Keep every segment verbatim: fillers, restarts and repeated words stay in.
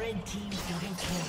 Red team double kill.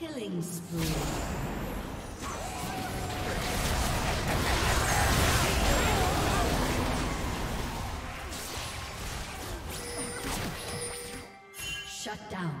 Killing spree. Executed. Shut down.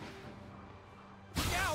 out!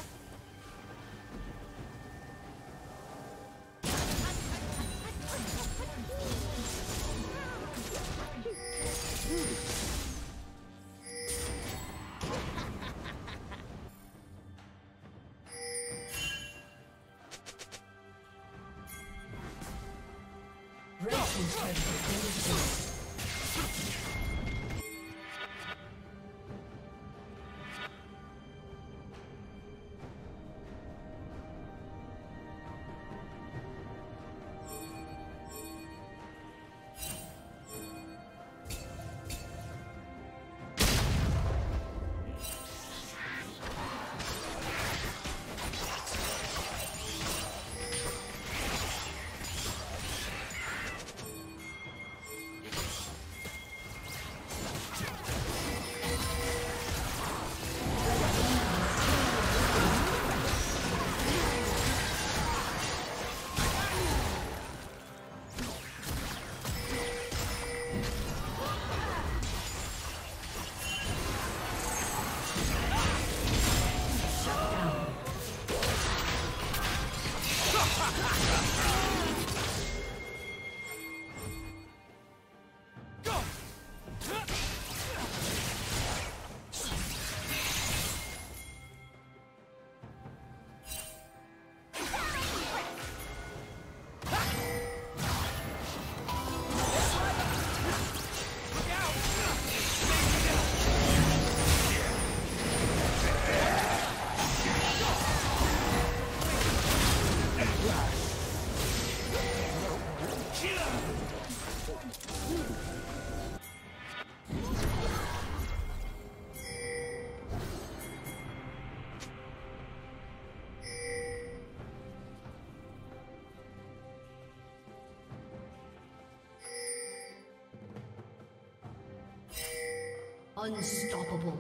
Unstoppable.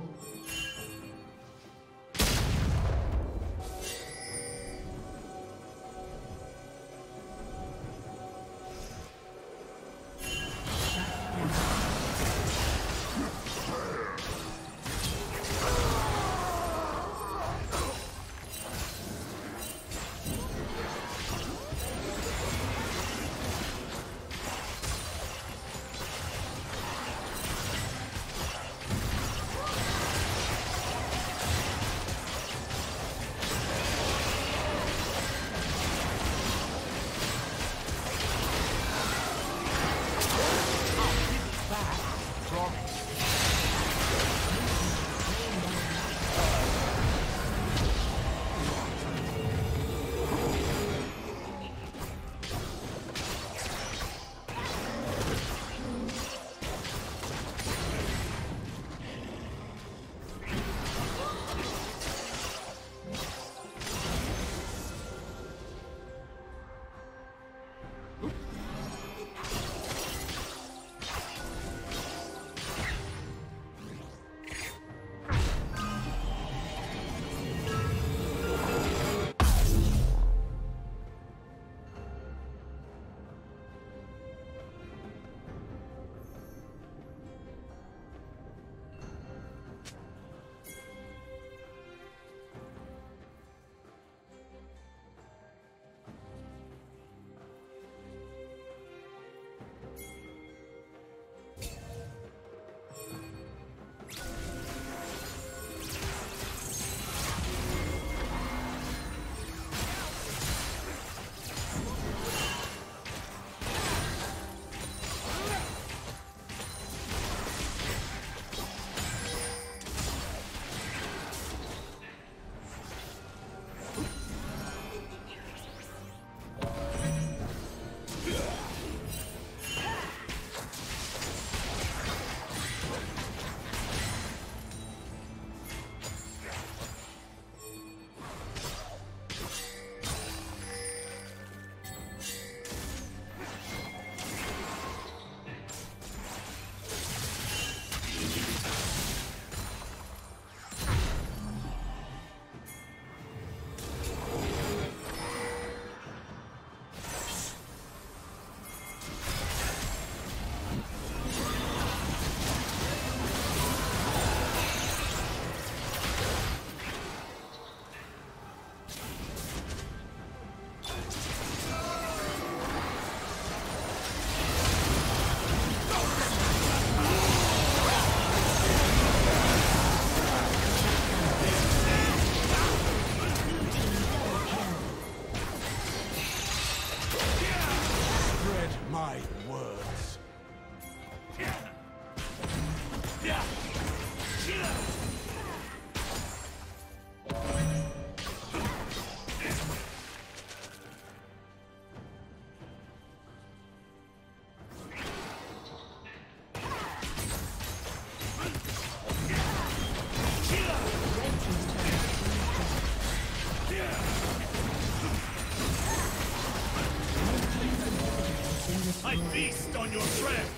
I feast on your strength!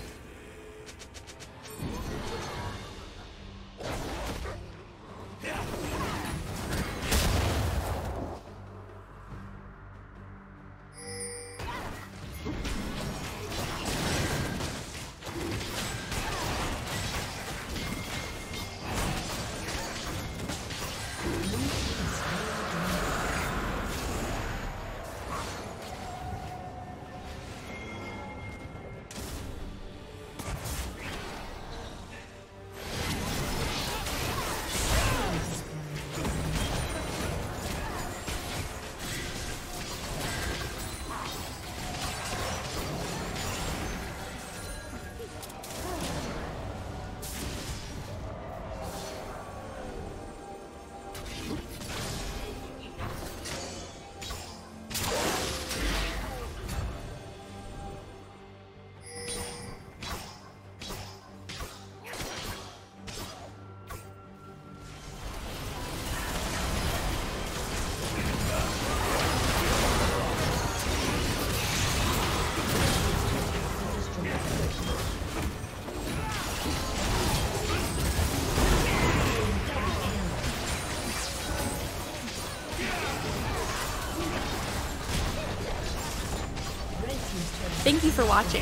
Thank you for watching.